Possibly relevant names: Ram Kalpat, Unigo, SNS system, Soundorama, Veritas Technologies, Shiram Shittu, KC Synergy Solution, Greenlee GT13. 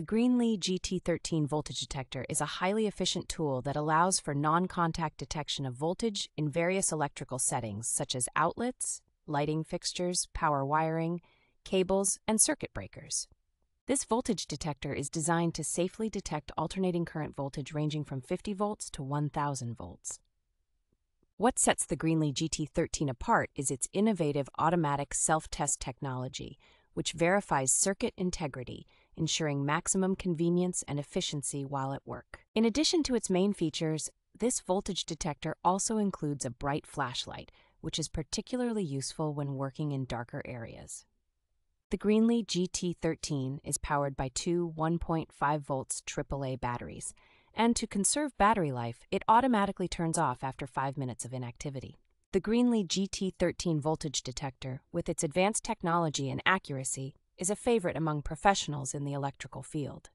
The Greenlee GT13 voltage detector is a highly efficient tool that allows for non-contact detection of voltage in various electrical settings such as outlets, lighting fixtures, power wiring, cables, and circuit breakers. This voltage detector is designed to safely detect alternating current voltage ranging from 50 volts to 1,000 volts. What sets the Greenlee GT13 apart is its innovative automatic self-test technology, which verifies circuit integrity, ensuring maximum convenience and efficiency while at work. In addition to its main features, this voltage detector also includes a bright flashlight, which is particularly useful when working in darker areas. The Greenlee GT13 is powered by two 1.5-volt AAA batteries, and to conserve battery life, it automatically turns off after 5 minutes of inactivity. The Greenlee GT13 voltage detector, with its advanced technology and accuracy, is a favorite among professionals in the electrical field.